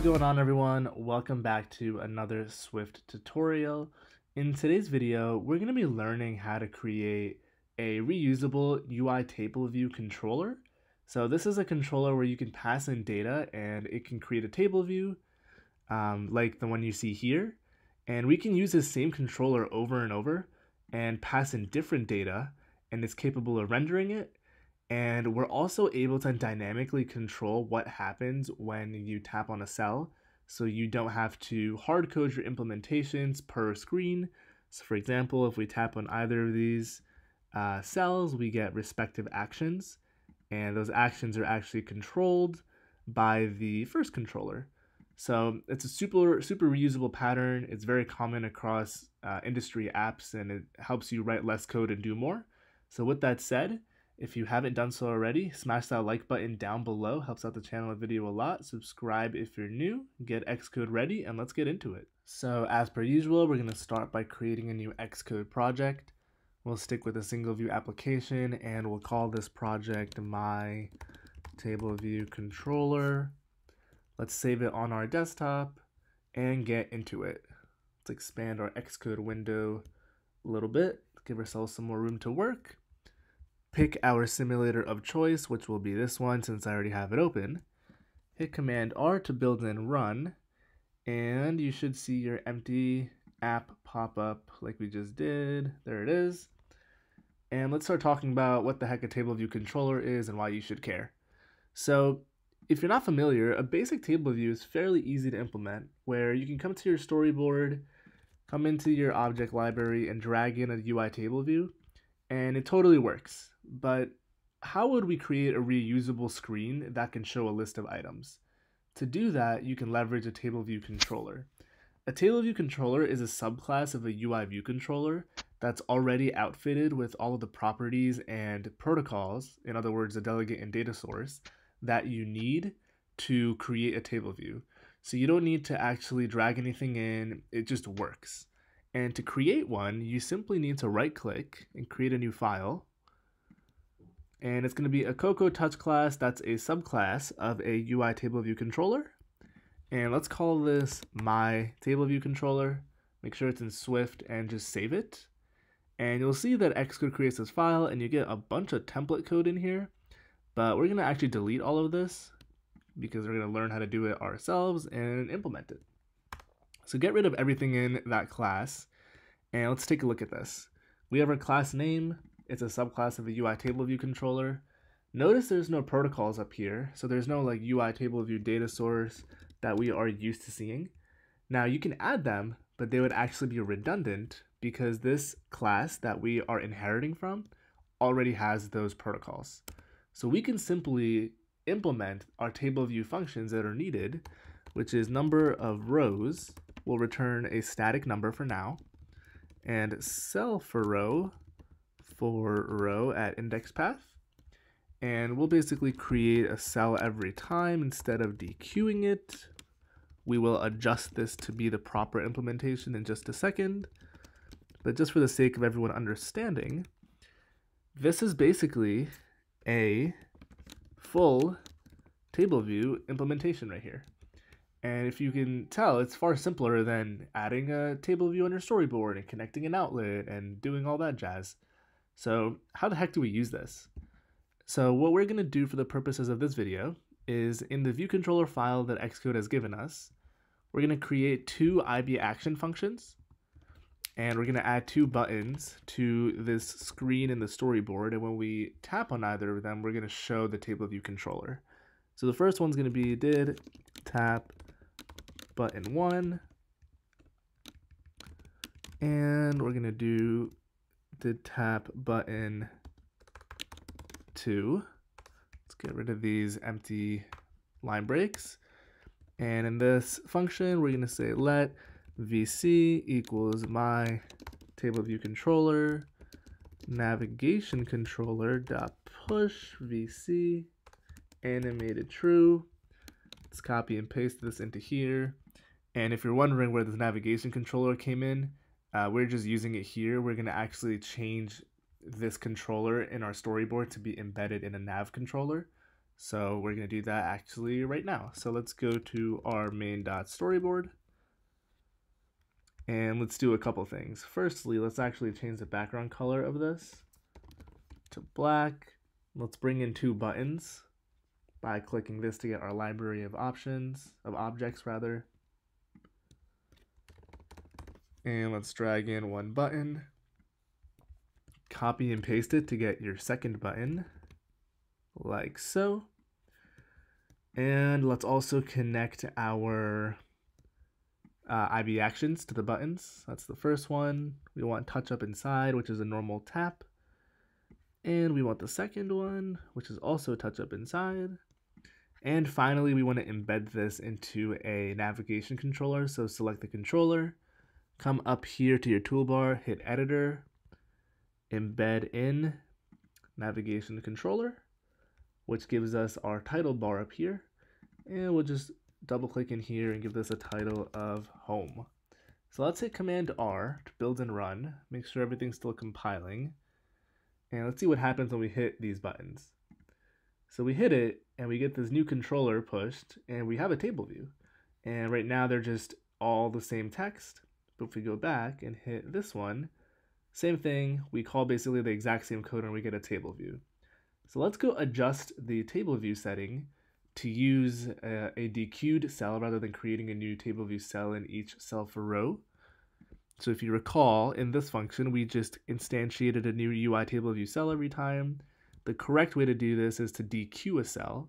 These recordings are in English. is going on, everyone? Welcome back to another Swift tutorial. In today's video, we're going to be learning how to create a reusable UITableView controller. So this is a controller where you can pass in data and it can create a table view like the one you see here. And we can use this same controller over and over and pass in different data, and it's capable of rendering it. And we're also able to dynamically control what happens when you tap on a cell, so you don't have to hard code your implementations per screen. So for example, if we tap on either of these cells, we get respective actions, and those actions are actually controlled by the first controller. So it's a super reusable pattern. It's very common across industry apps, and it helps you write less code and do more. So with that said, if you haven't done so already, smash that like button down below, helps out the channel and video a lot. Subscribe if you're new, get Xcode ready, and let's get into it. So as per usual, we're gonna start by creating a new Xcode project. We'll stick with a single view application, and we'll call this project My Table View Controller. Let's save it on our desktop and get into it. Let's expand our Xcode window a little bit, give ourselves some more room to work. Pick our simulator of choice, which will be this one since I already have it open. Hit Command-R to build and run, and you should see your empty app pop up like we just did. There it is. And let's start talking about what the heck a TableView controller is and why you should care. So if you're not familiar, a basic table view is fairly easy to implement, where you can come to your storyboard, come into your object library, and drag in a UI table view, and it totally works. But how would we create a reusable screen that can show a list of items? To do that, you can leverage a table view controller. A table view controller is a subclass of a UI view controller that's already outfitted with all of the properties and protocols, in other words, a delegate and data source, that you need to create a table view. So you don't need to actually drag anything in, it just works. And to create one, you simply need to right-click and create a new file. And it's going to be a Cocoa Touch class that's a subclass of a UI table view controller. And let's call this My Table View Controller. Make sure it's in Swift and just save it. And you'll see that Xcode creates this file, and you get a bunch of template code in here. But we're going to actually delete all of this because we're going to learn how to do it ourselves and implement it. So get rid of everything in that class, and let's take a look at this. We have our class name. It's a subclass of a UI table view controller. Notice there's no protocols up here, so there's no like UI table view data source that we are used to seeing. Now you can add them, but they would actually be redundant because this class that we are inheriting from already has those protocols. So we can simply implement our table view functions that are needed, which is number of rows will return a static number for now, and cell for row at index path. And we'll basically create a cell every time instead of dequeuing it. We will adjust this to be the proper implementation in just a second. But just for the sake of everyone understanding, this is basically a full table view implementation right here. And if you can tell, it's far simpler than adding a table view on your storyboard and connecting an outlet and doing all that jazz. So how the heck do we use this? So what we're going to do for the purposes of this video is, in the view controller file that Xcode has given us, we're going to create two IBAction functions, and we're going to add two buttons to this screen in the storyboard. And when we tap on either of them, we're going to show the table view controller. So the first one's going to be did tap button one, and we're going to do did tap button two. Let's get rid of these empty line breaks. And in this function, we're going to say let VC equals my table view controller navigation controller dot push VC animated true. Let's copy and paste this into here. And if you're wondering where this navigation controller came in, we're just using it here. We're going to actually change this controller in our storyboard to be embedded in a nav controller. So we're going to do that actually right now. So let's go to our main.storyboard and let's do a couple things. Firstly, let's actually change the background color of this to black. Let's bring in two buttons by clicking this to get our library of objects. And let's drag in one button, copy and paste it to get your second button, like so. And let's also connect our IB actions to the buttons. That's the first one. We want touch up inside, which is a normal tap. And we want the second one, which is also touch up inside. And finally, we want to embed this into a navigation controller. So select the controller, come up here to your toolbar, hit editor, embed in navigation controller, which gives us our title bar up here. And we'll just double click in here and give this a title of home. So let's hit Command-R to build and run, make sure everything's still compiling. And let's see what happens when we hit these buttons. So we hit it and we get this new controller pushed and we have a table view. And right now they're just all the same text. But if we go back and hit this one, same thing, we call basically the exact same code and we get a table view. So let's go adjust the table view setting to use a dequeued cell rather than creating a new table view cell in each cell for row. So if you recall, in this function, we just instantiated a new UI table view cell every time. The correct way to do this is to dequeue a cell.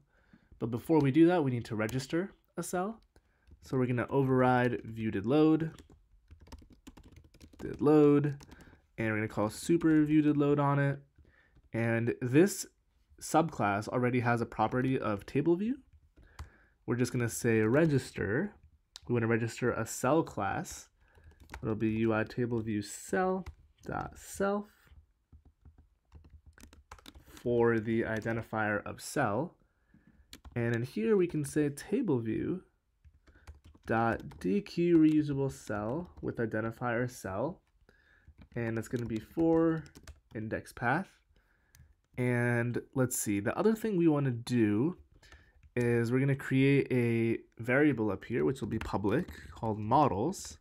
But before we do that, we need to register a cell. So we're going to override view did load, and we're going to call super view did load on it. And this subclass already has a property of table view. We're just going to say register. We want to register a cell class. It'll be UITableViewCell.self for the identifier of cell. And in here we can say TableView.dequeue reusable cell with identifier cell. And it's going to be for index path. And let's see, the other thing we want to do is we're going to create a variable up here, which will be public, called models.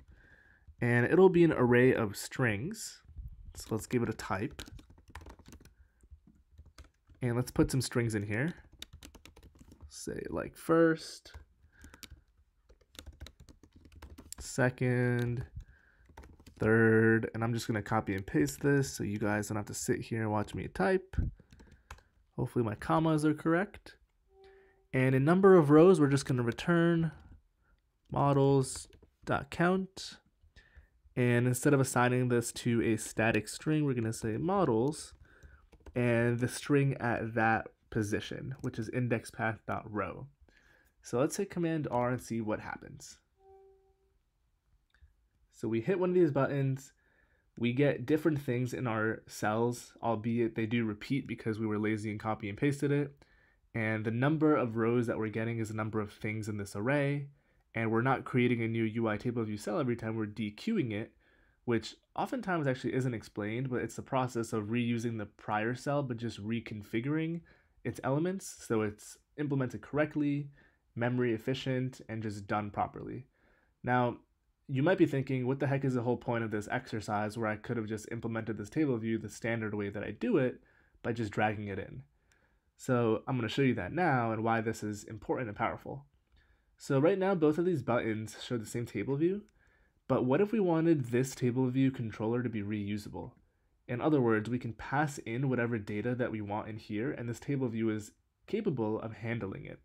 And it'll be an array of strings. So let's give it a type. And let's put some strings in here. Say like first, second, third, and I'm just gonna copy and paste this so you guys don't have to sit here and watch me type. Hopefully my commas are correct. And in number of rows, we're just gonna return models.count. And instead of assigning this to a static string, we're going to say models and the string at that position, which is indexPath.row. So let's hit Command-R and see what happens. So we hit one of these buttons. We get different things in our cells, albeit they do repeat because we were lazy and copy and pasted it. And the number of rows that we're getting is the number of things in this array. And we're not creating a new UI table view cell every time, we're dequeuing it, which oftentimes actually isn't explained, but it's the process of reusing the prior cell, but just reconfiguring its elements so it's implemented correctly, memory efficient, and just done properly. Now, you might be thinking, what the heck is the whole point of this exercise where I could have just implemented this table view the standard way that I do it by just dragging it in? So I'm going to show you that now and why this is important and powerful. So right now, both of these buttons show the same table view, but what if we wanted this table view controller to be reusable? In other words, we can pass in whatever data that we want in here, and this table view is capable of handling it.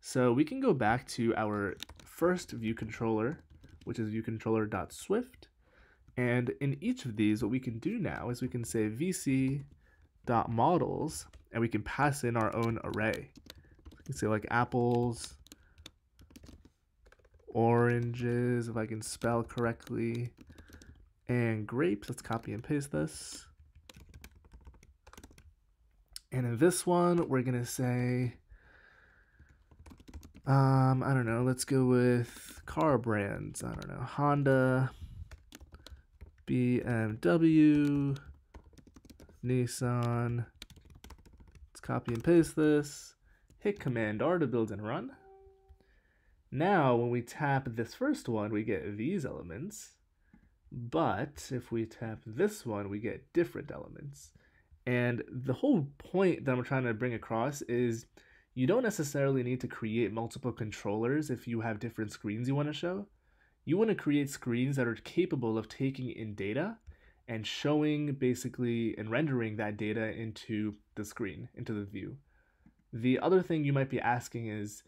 So we can go back to our first view controller, which is viewController.swift, and in each of these, what we can do now is we can say vc.models, and we can pass in our own array. We can say like apples, oranges, if I can spell correctly, and grapes. Let's copy and paste this. And in this one, we're going to say, I don't know, let's go with car brands. I don't know, Honda, BMW, Nissan. Let's copy and paste this. hit Command-R to build and run. Now, when we tap this first one, we get these elements, but if we tap this one, we get different elements. And the whole point that I'm trying to bring across is you don't necessarily need to create multiple controllers if you have different screens you want to show. You want to create screens that are capable of taking in data and showing basically and rendering that data into the screen, into the view. The other thing you might be asking is,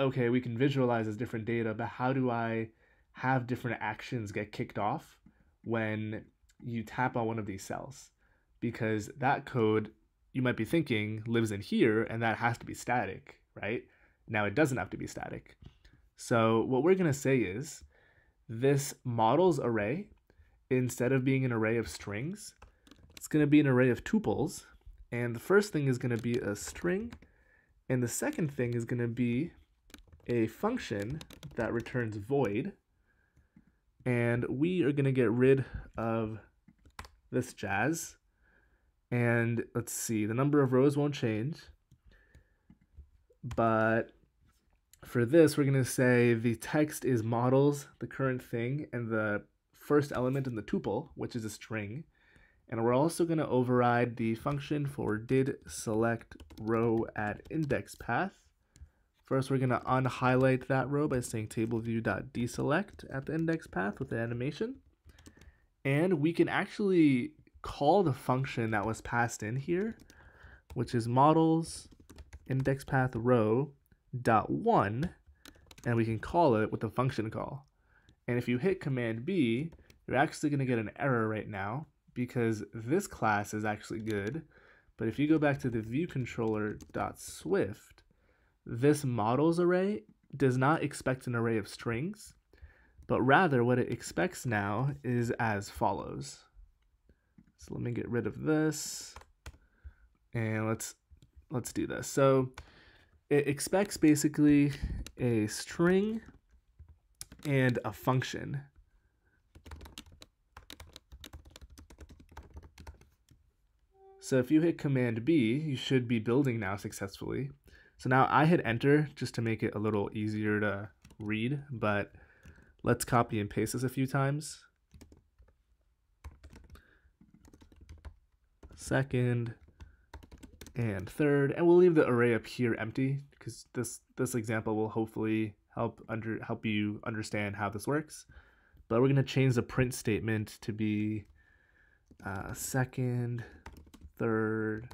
okay, we can visualize as different data, but how do I have different actions get kicked off when you tap on one of these cells? Because that code, you might be thinking, lives in here, and that has to be static, right? Now it doesn't have to be static. So what we're gonna say is this models array, instead of being an array of strings, it's gonna be an array of tuples. And the first thing is gonna be a string, and the second thing is gonna be a function that returns void, and we are going to get rid of this jazz. And let's see, the number of rows won't change, but for this we're going to say the text is models, the current thing, and the first element in the tuple, which is a string. And we're also going to override the function for did select row at index path. First, we're going to unhighlight that row by saying TableView.deselect at the index path with the animation. And we can actually call the function that was passed in here, which is models index path row dot one, and we can call it with a function call. And if you hit Command B, you're actually going to get an error right now because this class is actually good. But if you go back to the view controller dot Swift, this models array does not expect an array of strings, but rather what it expects now is as follows. So let me get rid of this and let's do this. So it expects basically a string and a function. So if you hit Command B, you should be building now successfully. So now I hit enter just to make it a little easier to read, but let's copy and paste this a few times. Second and third, and we'll leave the array up here empty because this example will hopefully help you understand how this works. But we're going to change the print statement to be second, third,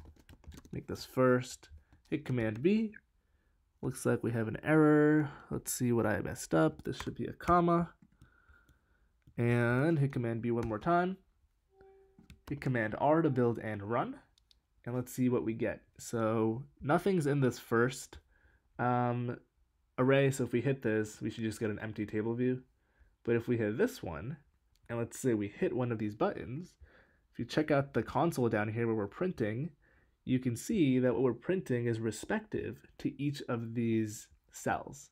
make this first. Hit Command B. Looks like we have an error. Let's see what I messed up. This should be a comma. And hit Command B one more time. Hit Command R to build and run. And let's see what we get. So nothing's in this first array. So if we hit this, we should just get an empty table view. But if we hit this one, and let's say we hit one of these buttons, if you check out the console down here where we're printing, you can see that what we're printing is respective to each of these cells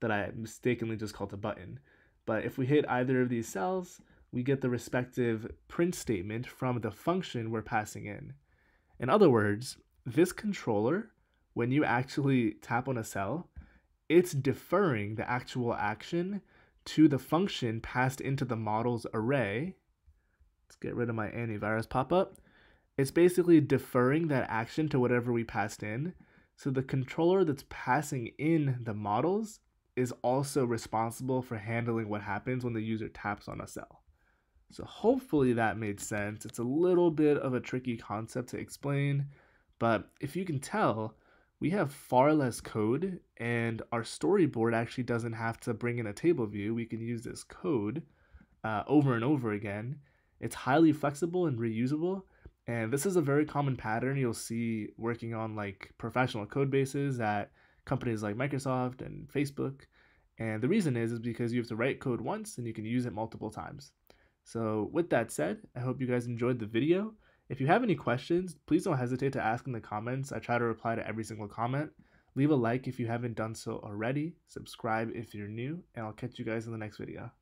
that I mistakenly just called a button. But if we hit either of these cells, we get the respective print statement from the function we're passing in. In other words, this controller, when you actually tap on a cell, it's deferring the actual action to the function passed into the models array. Let's get rid of my antivirus pop-up. It's basically deferring that action to whatever we passed in. So the controller that's passing in the models is also responsible for handling what happens when the user taps on a cell. So hopefully that made sense. It's a little bit of a tricky concept to explain, but if you can tell, we have far less code and our storyboard actually doesn't have to bring in a table view. We can use this code over and over again. It's highly flexible and reusable. And this is a very common pattern you'll see working on like professional code bases at companies like Microsoft and Facebook. And the reason is because you have to write code once and you can use it multiple times. So with that said, I hope you guys enjoyed the video. If you have any questions, please don't hesitate to ask in the comments. I try to reply to every single comment. Leave a like if you haven't done so already. Subscribe if you're new, and I'll catch you guys in the next video.